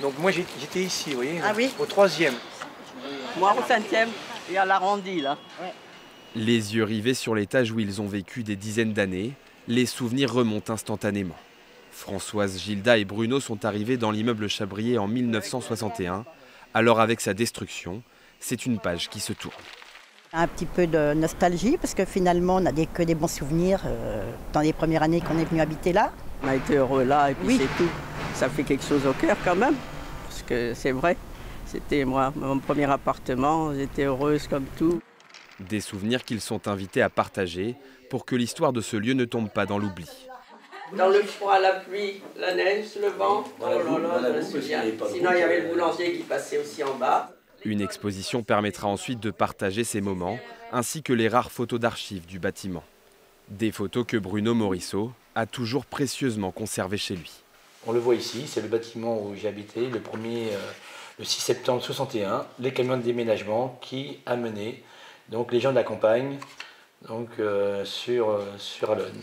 Donc moi j'étais ici, vous voyez, ah oui, au troisième. Moi au cinquième et à l'arrondi là. Ouais. Les yeux rivés sur l'étage où ils ont vécu des dizaines d'années, les souvenirs remontent instantanément. Françoise, Gilda et Bruno sont arrivés dans l'immeuble Chabrier en 1961. Alors avec sa destruction, c'est une page qui se tourne. Un petit peu de nostalgie parce que finalement on n'a que des bons souvenirs dans les premières années qu'on est venu habiter là. On a été heureux là et puis oui, c'est tout. Ça fait quelque chose au cœur quand même, parce que c'est vrai. C'était moi, mon premier appartement, j'étais heureuse comme tout. Des souvenirs qu'ils sont invités à partager pour que l'histoire de ce lieu ne tombe pas dans l'oubli. Dans le froid, la pluie, la neige, le vent, oh là là, je me souviens. Sinon il y avait le boulanger qui passait aussi en bas. Une exposition permettra ensuite de partager ces moments, ainsi que les rares photos d'archives du bâtiment. Des photos que Bruno Morisseau a toujours précieusement conservées chez lui. On le voit ici, c'est le bâtiment où j'ai habité, le premier, le 6 septembre 1961, les camions de déménagement qui amenaient donc, les gens de la campagne donc, sur Allonnes.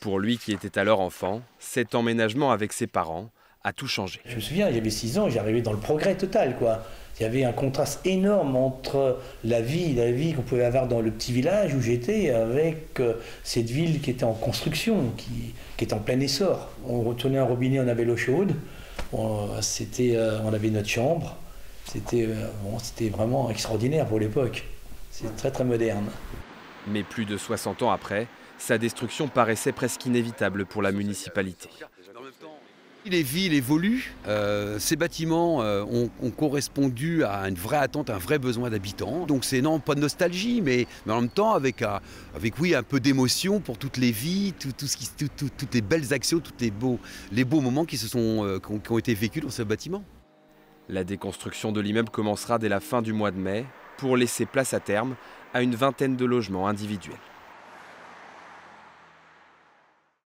Pour lui qui était alors enfant, cet emménagement avec ses parents a tout changé. Je me souviens, j'avais 6 ans, j'arrivais dans le progrès total, quoi. Il y avait un contraste énorme entre la vie qu'on pouvait avoir dans le petit village où j'étais avec cette ville qui était en construction, qui était en plein essor. On retournait un robinet, on avait l'eau chaude, on avait notre chambre. C'était vraiment extraordinaire pour l'époque. C'est très très moderne. Mais plus de 60 ans après, sa destruction paraissait presque inévitable pour la municipalité. Les villes évoluent, ces bâtiments ont correspondu à une vraie attente, un vrai besoin d'habitants. Donc c'est non pas de nostalgie, mais en même temps avec un peu d'émotion pour toutes les vies, toutes les belles actions, tous les beaux moments qui ont été vécus dans ce bâtiment. La déconstruction de l'immeuble commencera dès la fin du mois de mai pour laisser place à terme à une vingtaine de logements individuels.